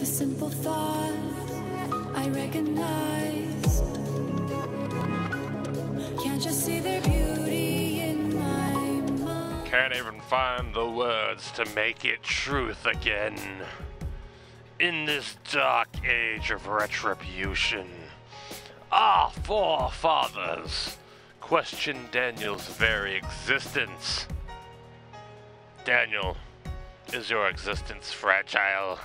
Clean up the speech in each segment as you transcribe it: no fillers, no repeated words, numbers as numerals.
The simple thought I recognized. Can't just see their beauty in my mind. Can't even find the words to make it truth again. In this dark age of retribution, our forefathers questioned Daniel's very existence. Daniel, is your existence fragile?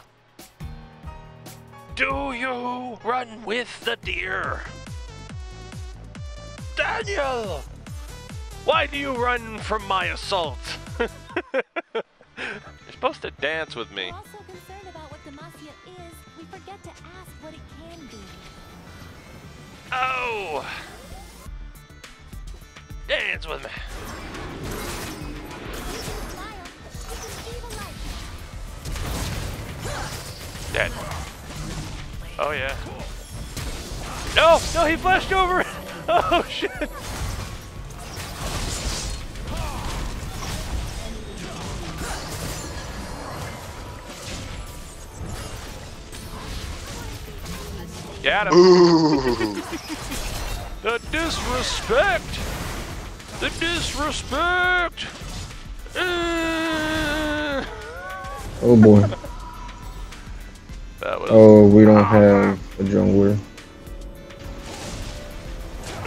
Do you run with the deer? Daniel! Why do you run from my assault? You're supposed to dance with me. We're also concerned about what Demacia is. We forget to ask what it can be. Oh! Dance with me. Dead. Oh yeah. No! No, he flashed over it! Oh shit! Got him! The disrespect! The disrespect! Oh boy. Oh, we don't have a jungler.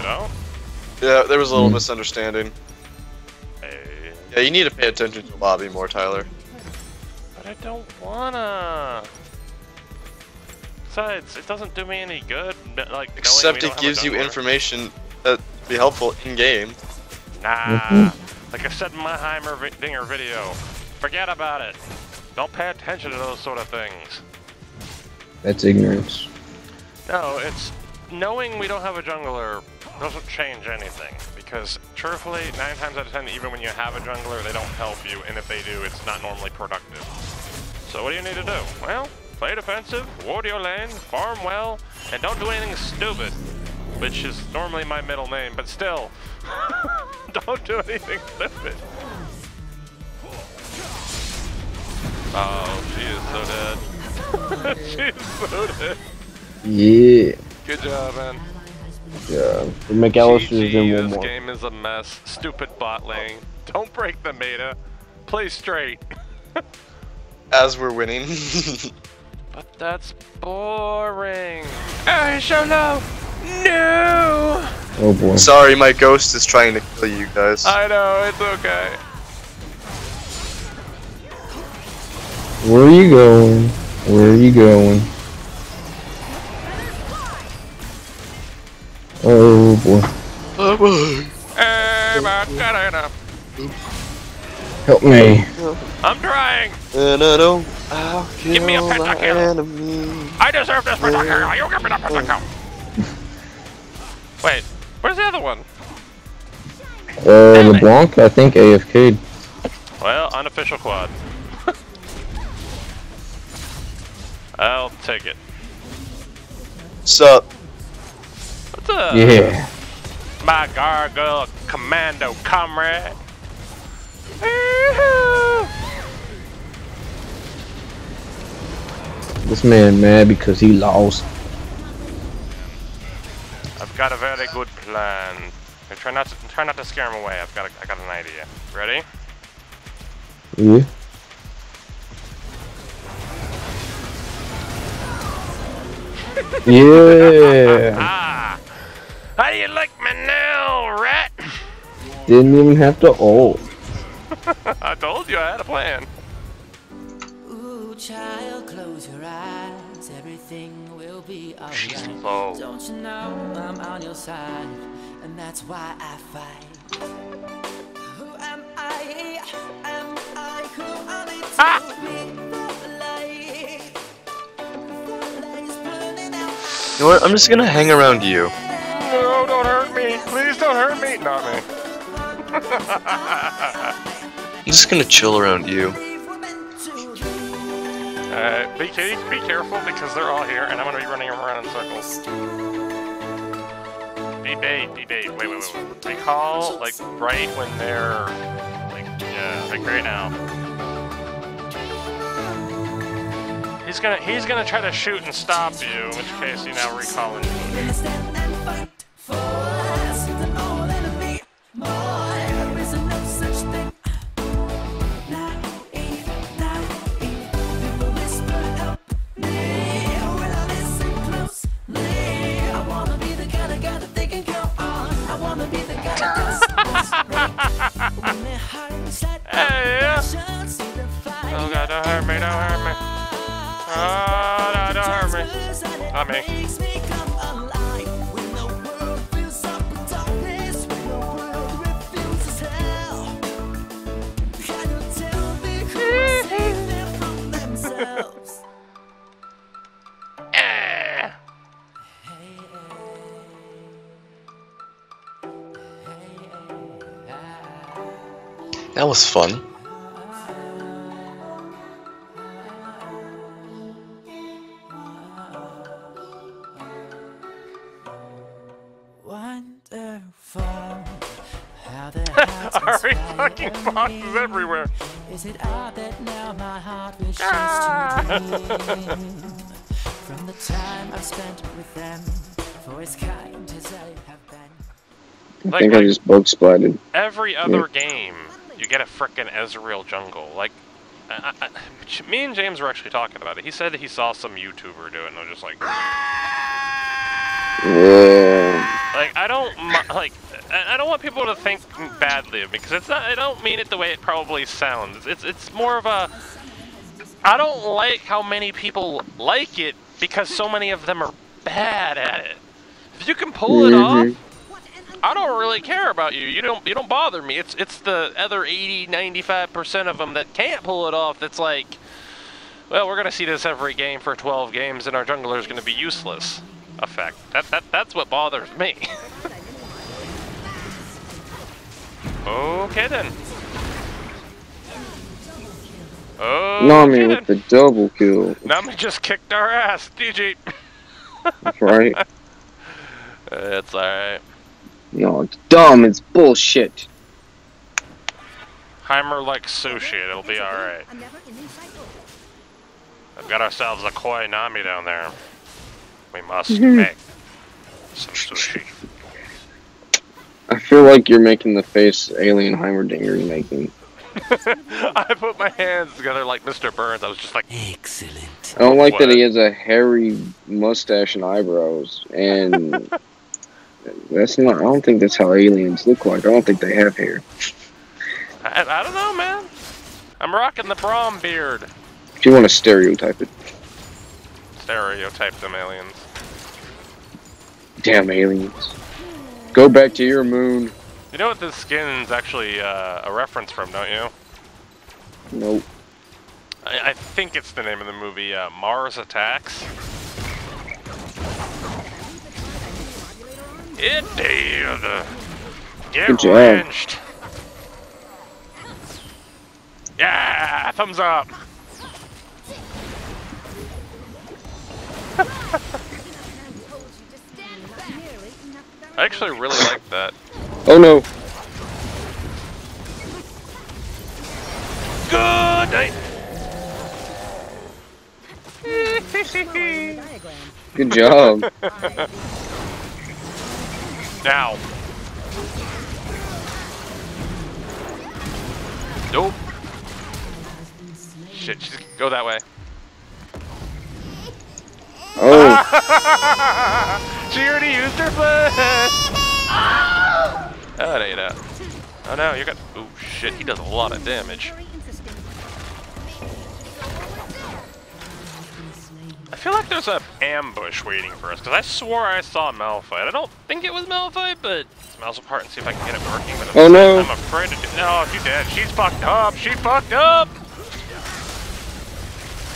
No? Yeah, there was a little misunderstanding. Hey. Yeah, you need to pay attention to the lobby more, Tyler. But I don't wanna. Besides, it doesn't do me any good. Like, except it gives you information that would be helpful in game. Nah. Like I said in my Heimerdinger video, forget about it. Don't pay attention to those sort of things. That's ignorance. No, it's knowing we don't have a jungler doesn't change anything, because truthfully, 9 times out of 10, even when you have a jungler, they don't help you, and if they do, it's not normally productive. So what do you need to do? Well, play defensive, ward your lane, farm well, and don't do anything stupid, which is normally my middle name, but still, don't do anything stupid. Oh, she is so dead. She's so dead. Yeah. Good job, man. Good job. McAllister's in one more. This game is a mess. Stupid bot lane. Don't break the meta. Play straight. As we're winning. But that's boring. I shall know. No. Oh boy. Sorry, my ghost is trying to kill you guys. I know. It's okay. Where are you going? Where are you going? Oh boy. Oh boy. Hey, man, gotta enough. Help me. I'm trying. And I don't. Give me a pentakill. I deserve this pentakill. You give me the pentakill. Wait, where's the other one? LeBlanc, I think AFK'd. Well, unofficial quad. I'll take it. Sup? What's up? Yeah. My gargoyle commando comrade. This man mad because he lost. I've got a very good plan. I try not to scare him away. I got an idea. Ready? Yeah. Yeah. How do you like my nail, rat? Didn't even have to ult. I told you I had a plan. Ooh, child, close your eyes. Everything will be alright. Oh. Don't you know I'm on your side, and that's why I fight. Who am I? Am I who I'm into? You know what? I'm just gonna hang around you. No, don't hurt me. Please don't hurt me. Not me. I'm just gonna chill around you. Be careful because they're all here and I'm gonna be running around in circles. Be bait. Wait. They call, like, right when they're, like, yeah, like right now. He's gonna try to shoot and stop you, in which case you now recall it. Hey, yeah. Oh God, don't hurt me, don't hurt me. Oh no, don't hurt me. Not me. That was fun. Ari fucking boxes everywhere. Is it odd that now my heart wishes to dream from the time I've spent with them, for as kind as I have been. I think I just bug splatted. Every other game, you get a frickin' Ezreal jungle. Like, me and James were actually talking about it. He said that he saw some YouTuber do it, and I was just like... Yeah. Like, I don't want people to think badly of me, because it's not, I don't mean it the way it probably sounds. It's more of a, I don't like how many people like it because so many of them are bad at it. If you can pull it off, I don't really care about you. You don't bother me. It's the other 80–95% of them that can't pull it off that's like, well, we're gonna see this every game for 12 games and our jungler's gonna be useless. Effect. That's what bothers me. Okay then. Oh, Nami with the double kill. Nami just kicked our ass, DG. That's right. It's alright. No, it's dumb, it's bullshit. Heimer likes sushi, it'll be alright. I've got ourselves a koi Nami down there. We must make some sushi. I feel like you're making the face Alien Heimerdinger making. I put my hands together like Mr. Burns. I was just like, excellent. I don't like that he has a hairy mustache and eyebrows, and that's not. I don't think that's how aliens look like. I don't think they have hair. I don't know, man. I'm rocking the Braum beard. If you want to stereotype it. Stereotype them aliens. Damn aliens. Go back to your moon. You know what this skin's actually a reference from, don't you? Nope. I think it's the name of the movie, Mars Attacks. It did. Get wrenched. Yeah, thumbs up. I actually really like that. Oh no! Good night! Good job. Now. Nope. Shit, just go that way. Oh! She already used her foot! Oh, that ain't out. Oh no, you got. Oh shit, he does a lot of damage. I feel like there's an ambush waiting for us, because I swore I saw Malphite. I don't think it was Malphite, but let's mouse apart and see if I can get it working. But oh no! I'm afraid to do. No, she's dead. She's fucked up. She fucked up!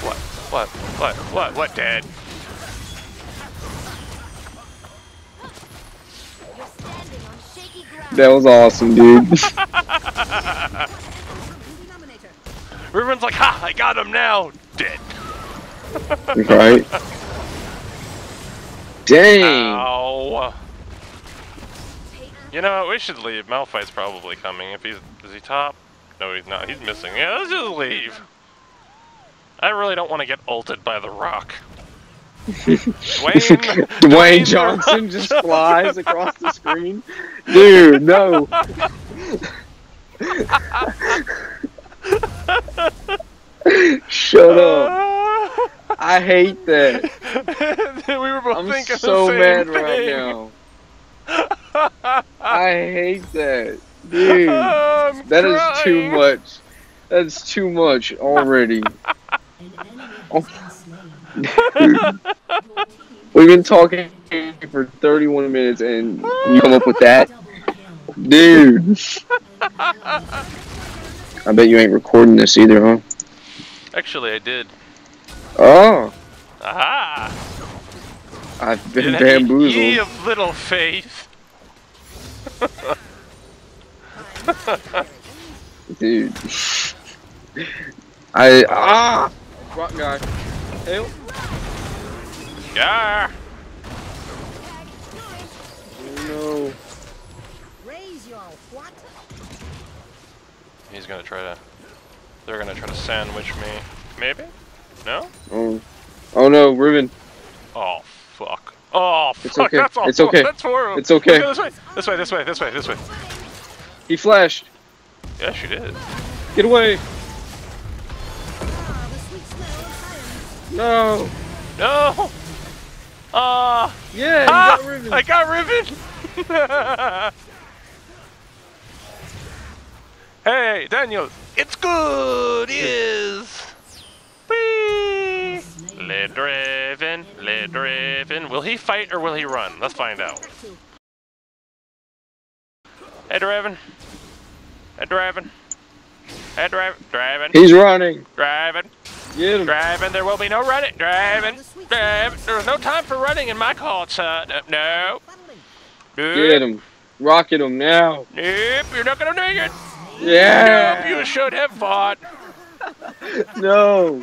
What? What? What? What? What? Dead? That was awesome, dude. Riven's like, ha! I got him now! Dead. Right? Dang! Ow. You know, we should leave. Malphite's probably coming. If he's... Is he top? No, he's not. He's missing. Yeah, let's just leave. I really don't want to get ulted by the Rock. Dwayne Johnson just flies across the screen. Dude, no. Shut up. I hate that. We were both thinking so the same thing. Right now. I hate that. Dude, that is too much. That's too much already. Oh. We've been talking for 31 minutes and you come up with that? Dude. I bet you ain't recording this either, huh? Actually, I did. Oh. Aha. I've been bamboozled. Ye of little faith. Dude. Rock guy. Help. Yeah. Oh no. He's gonna try to. They're gonna try to sandwich me. Maybe? No? Oh. Oh no, Riven. Oh fuck. Oh fuck. It's okay. That's awful. It's okay. That's horrible. It's okay. This way. This way. This way. This way. This way. He flashed. Yeah, she did. Get away! No! No! Yeah! Ah, got Riven. I got Riven! Hey, Daniel! It's good! Is! Whee! Let Draven! Let Draven! Will he fight or will he run? Let's find out. Hey, Draven! Hey, Draven! Hey, Draven. He's running. Draven. Get him. Draven, there will be no running. Draven. Draven. There's no time for running in my call, son. No. Nope. Get him. Rocket him now. Nope, you're not going to make it. Yeah. Nope, you should have fought. No.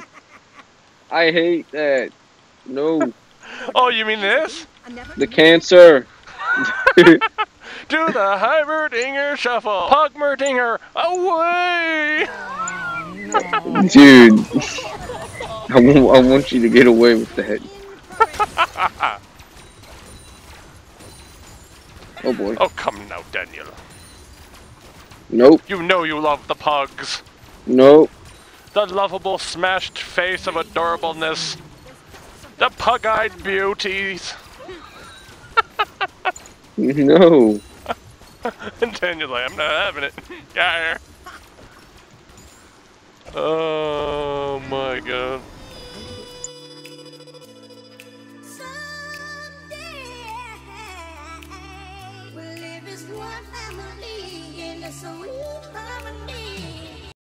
I hate that. No. Oh, you mean this? The cancer. Do the Heimerdinger shuffle. Pogmerdinger away! Dude. I want you to get away with that. Oh boy. Oh, come now, Daniel. Nope. You know you love the pugs. Nope. The lovable smashed face of adorableness. The pug-eyed beauties. No. And Daniel's like, I'm not having it. Yeah. Oh my god. Someday we'll live as one family, and that's all we